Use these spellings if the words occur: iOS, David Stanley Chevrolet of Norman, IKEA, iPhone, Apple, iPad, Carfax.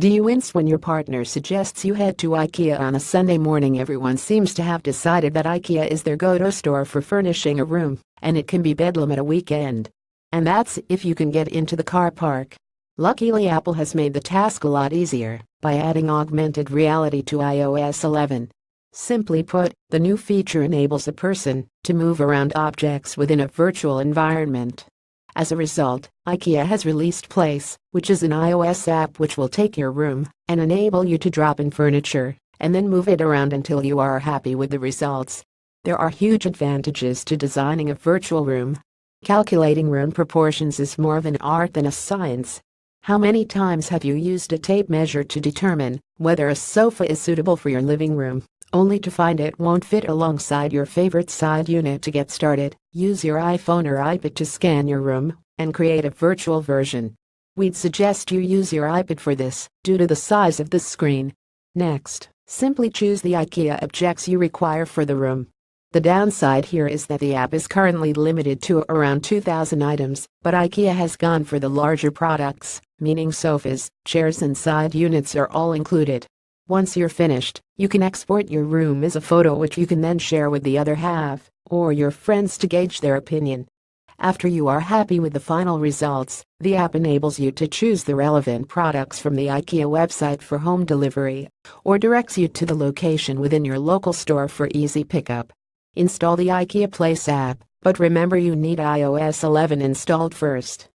Do you wince when your partner suggests you head to IKEA on a Sunday morning? Everyone seems to have decided that IKEA is their go-to store for furnishing a room, and it can be bedlam at a weekend. And that's if you can get into the car park. Luckily, Apple has made the task a lot easier by adding augmented reality to iOS 11. Simply put, the new feature enables a person to move around objects within a virtual environment. As a result, IKEA has released Place, which is an iOS app which will take your room and enable you to drop in furniture and then move it around until you are happy with the results. There are huge advantages to designing a virtual room. Calculating room proportions is more of an art than a science. How many times have you used a tape measure to determine whether a sofa is suitable for your living room, only to find it won't fit alongside your favorite side unit? To get started, use your iPhone or iPad to scan your room and create a virtual version. We'd suggest you use your iPad for this due to the size of the screen. Next, simply choose the IKEA objects you require for the room. The downside here is that the app is currently limited to around 2,000 items, but IKEA has gone for the larger products, meaning sofas, chairs and side units are all included. Once you're finished, you can export your room as a photo which you can then share with the other half or your friends to gauge their opinion. After you are happy with the final results, the app enables you to choose the relevant products from the IKEA website for home delivery or directs you to the location within your local store for easy pickup. Install the IKEA Place app, but remember you need iOS 11 installed first.